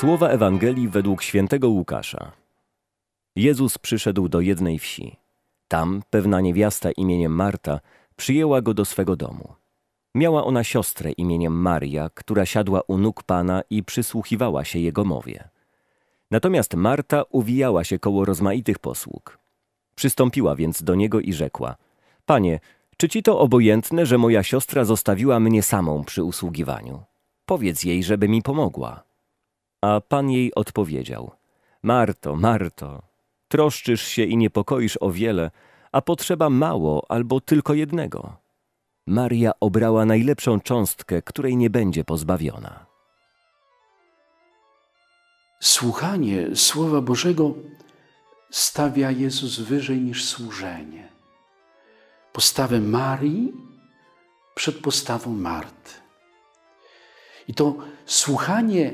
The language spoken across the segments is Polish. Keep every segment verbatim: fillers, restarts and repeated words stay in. Słowa Ewangelii według świętego Łukasza. Jezus przyszedł do jednej wsi. Tam pewna niewiasta imieniem Marta przyjęła go do swego domu. Miała ona siostrę imieniem Maria, która siadła u nóg Pana i przysłuchiwała się Jego mowie. Natomiast Marta uwijała się koło rozmaitych posług. Przystąpiła więc do Niego i rzekła: Panie, czy Ci to obojętne, że moja siostra zostawiła mnie samą przy usługiwaniu? Powiedz jej, żeby mi pomogła. A Pan jej odpowiedział: Marto, Marto, troszczysz się i niepokoisz o wiele, a potrzeba mało albo tylko jednego. Maria obrała najlepszą cząstkę, której nie będzie pozbawiona. Słuchanie Słowa Bożego stawia Jezus wyżej niż służenie. Postawę Marii przed postawą Marty. I to słuchanie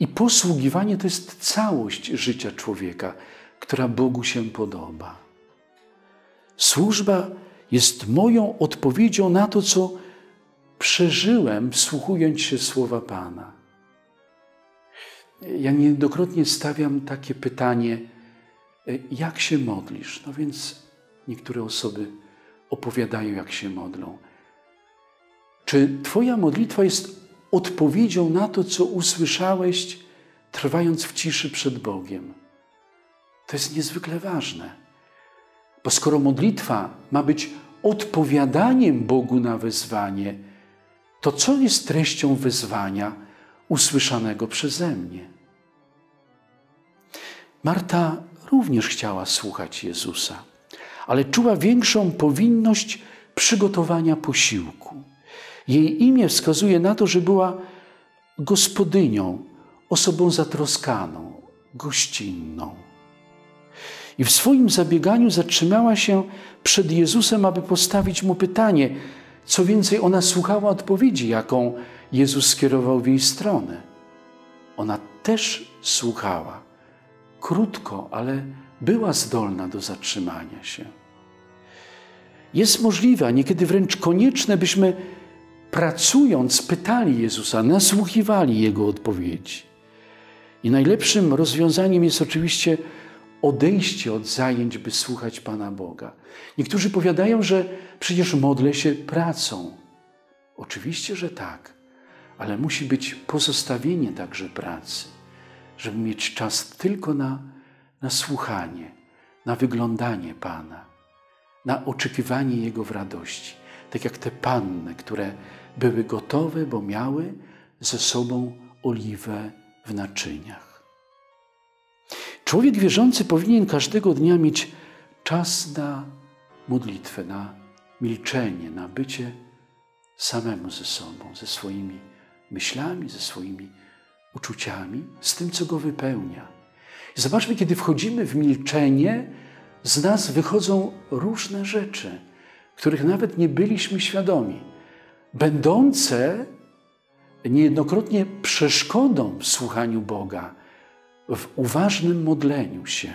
i posługiwanie to jest całość życia człowieka, która Bogu się podoba. Służba jest moją odpowiedzią na to, co przeżyłem, wsłuchując się słowa Pana. Ja niejednokrotnie stawiam takie pytanie: jak się modlisz? No więc niektóre osoby opowiadają, jak się modlą. Czy Twoja modlitwa jest odpowiedzią na to, co usłyszałeś, trwając w ciszy przed Bogiem? To jest niezwykle ważne. Bo skoro modlitwa ma być odpowiadaniem Bogu na wezwanie, to co jest treścią wezwania usłyszanego przeze mnie? Marta również chciała słuchać Jezusa, ale czuła większą powinność przygotowania posiłku. Jej imię wskazuje na to, że była gospodynią, osobą zatroskaną, gościnną. I w swoim zabieganiu zatrzymała się przed Jezusem, aby postawić Mu pytanie. Co więcej, ona słuchała odpowiedzi, jaką Jezus skierował w jej stronę. Ona też słuchała. Krótko, ale była zdolna do zatrzymania się. Jest możliwe, a niekiedy wręcz konieczne, byśmy pracując pytali Jezusa, nasłuchiwali Jego odpowiedzi. I najlepszym rozwiązaniem jest oczywiście odejście od zajęć, by słuchać Pana Boga. Niektórzy powiadają, że przecież modlę się pracą. Oczywiście, że tak, ale musi być pozostawienie także pracy, żeby mieć czas tylko na, na słuchanie, na wyglądanie Pana, na oczekiwanie Jego w radości. Tak jak te panny, które były gotowe, bo miały ze sobą oliwę w naczyniach. Człowiek wierzący powinien każdego dnia mieć czas na modlitwę, na milczenie, na bycie samemu ze sobą, ze swoimi myślami, ze swoimi uczuciami, z tym, co go wypełnia. I zobaczmy, kiedy wchodzimy w milczenie, z nas wychodzą różne rzeczy, których nawet nie byliśmy świadomi, będące niejednokrotnie przeszkodą w słuchaniu Boga, w uważnym modleniu się.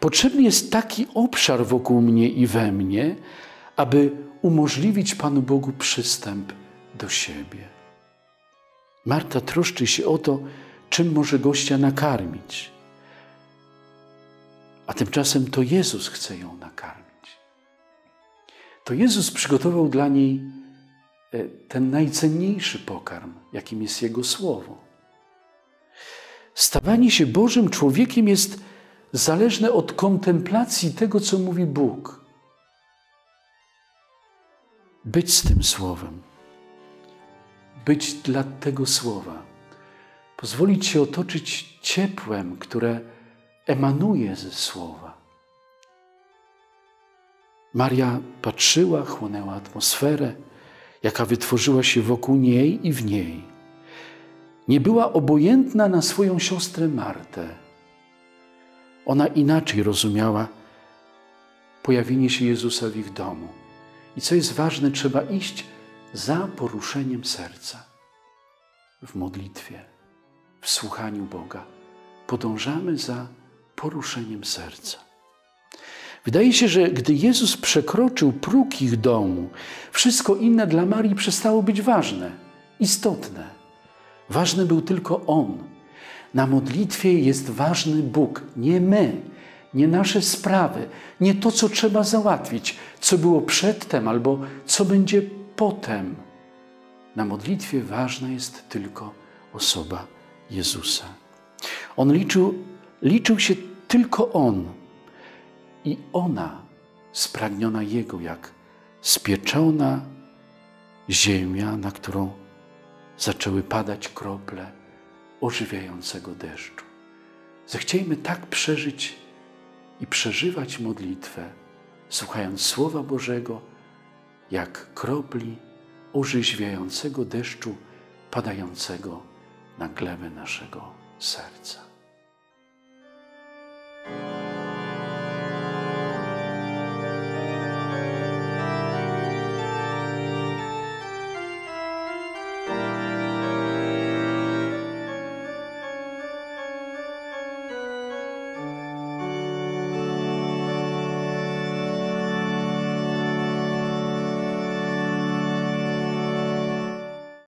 Potrzebny jest taki obszar wokół mnie i we mnie, aby umożliwić Panu Bogu przystęp do siebie. Marta troszczy się o to, czym może gościa nakarmić. A tymczasem to Jezus chce ją nakarmić. To Jezus przygotował dla niej ten najcenniejszy pokarm, jakim jest Jego Słowo. Stawanie się Bożym człowiekiem jest zależne od kontemplacji tego, co mówi Bóg. Być z tym Słowem. Być dla tego Słowa. Pozwolić się otoczyć ciepłem, które emanuje ze Słowa. Maria patrzyła, chłonęła atmosferę, jaka wytworzyła się wokół niej i w niej. Nie była obojętna na swoją siostrę Martę. Ona inaczej rozumiała pojawienie się Jezusa w ich domu. I co jest ważne, trzeba iść za poruszeniem serca. W modlitwie, w słuchaniu Boga podążamy za poruszeniem serca. Wydaje się, że gdy Jezus przekroczył próg ich domu, wszystko inne dla Marii przestało być ważne, istotne. Ważny był tylko On. Na modlitwie jest ważny Bóg, nie my, nie nasze sprawy, nie to, co trzeba załatwić, co było przedtem albo co będzie potem. Na modlitwie ważna jest tylko osoba Jezusa. On liczył, liczył się tylko On i ona spragniona Jego jak spieczona ziemia, na którą zaczęły padać krople ożywiającego deszczu. Zechciejmy tak przeżyć i przeżywać modlitwę, słuchając Słowa Bożego, jak kropli orzeźwiającego deszczu padającego na glebę naszego serca.